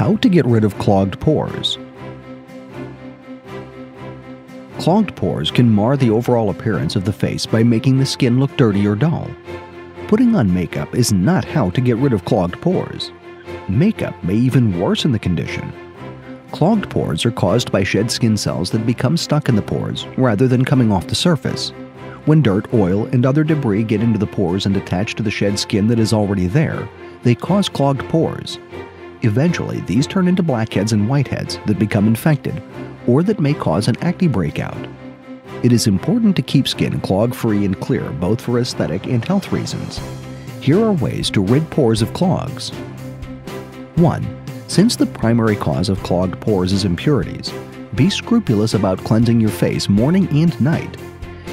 How to get rid of clogged pores. Clogged pores can mar the overall appearance of the face by making the skin look dirty or dull. Putting on makeup is not how to get rid of clogged pores. Makeup may even worsen the condition. Clogged pores are caused by shed skin cells that become stuck in the pores rather than coming off the surface. When dirt, oil, and other debris get into the pores and attach to the shed skin that is already there, they cause clogged pores. Eventually, these turn into blackheads and whiteheads that become infected, or that may cause an acne breakout. It is important to keep skin clog-free and clear both for aesthetic and health reasons. Here are ways to rid pores of clogs. 1. Since the primary cause of clogged pores is impurities, be scrupulous about cleansing your face morning and night.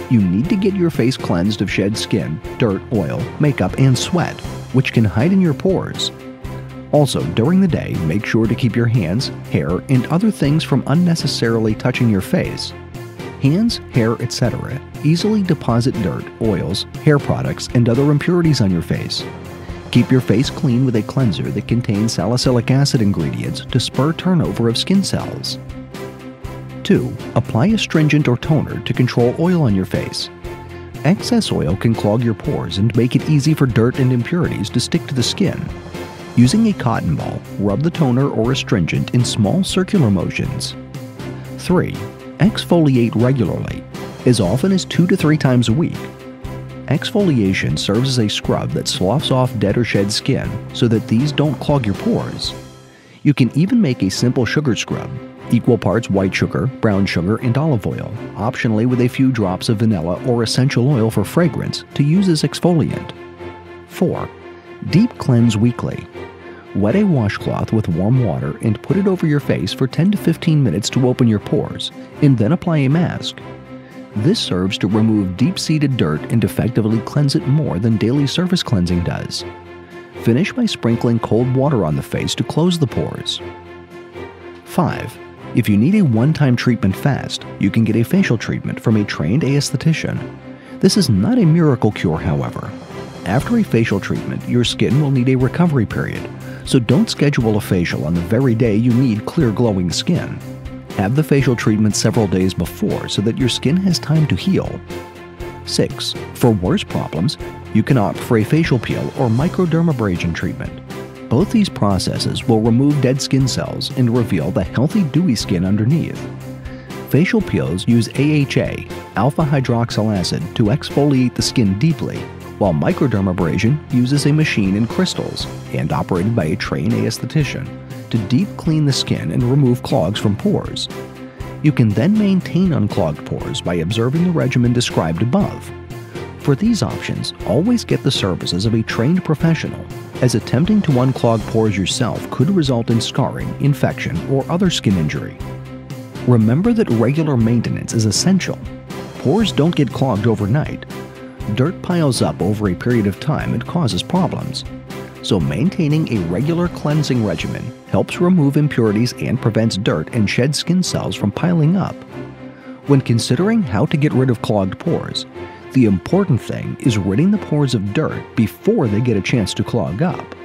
You need to get your face cleansed of shed skin, dirt, oil, makeup, and sweat, which can hide in your pores. Also, during the day, make sure to keep your hands, hair, and other things from unnecessarily touching your face. Hands, hair, etc. easily deposit dirt, oils, hair products, and other impurities on your face. Keep your face clean with a cleanser that contains salicylic acid ingredients to spur turnover of skin cells. 2. Apply astringent or toner to control oil on your face. Excess oil can clog your pores and make it easy for dirt and impurities to stick to the skin. Using a cotton ball, rub the toner or astringent in small circular motions. 3. Exfoliate regularly, as often as 2 to 3 times a week. Exfoliation serves as a scrub that sloughs off dead or shed skin so that these don't clog your pores. You can even make a simple sugar scrub, equal parts white sugar, brown sugar, and olive oil, optionally with a few drops of vanilla or essential oil for fragrance to use as exfoliant. 4. Deep cleanse weekly. Wet a washcloth with warm water and put it over your face for 10 to 15 minutes to open your pores, and then apply a mask. This serves to remove deep-seated dirt and effectively cleanse it more than daily surface cleansing does. Finish by sprinkling cold water on the face to close the pores. 5. If you need a one-time treatment fast, you can get a facial treatment from a trained aesthetician. This is not a miracle cure, however. After a facial treatment, your skin will need a recovery period, so don't schedule a facial on the very day you need clear, glowing skin. Have the facial treatment several days before so that your skin has time to heal. 6. For worse problems, you can opt for a facial peel or microdermabrasion treatment. Both these processes will remove dead skin cells and reveal the healthy, dewy skin underneath. Facial peels use AHA, alpha-hydroxyl acid, to exfoliate the skin deeply, while microdermabrasion uses a machine in crystals, and operated by a trained aesthetician, to deep clean the skin and remove clogs from pores. You can then maintain unclogged pores by observing the regimen described above. For these options, always get the services of a trained professional, as attempting to unclog pores yourself could result in scarring, infection, or other skin injury. Remember that regular maintenance is essential. Pores don't get clogged overnight. Dirt piles up over a period of time and causes problems. So maintaining a regular cleansing regimen helps remove impurities and prevents dirt and shed skin cells from piling up. When considering how to get rid of clogged pores, the important thing is ridding the pores of dirt before they get a chance to clog up.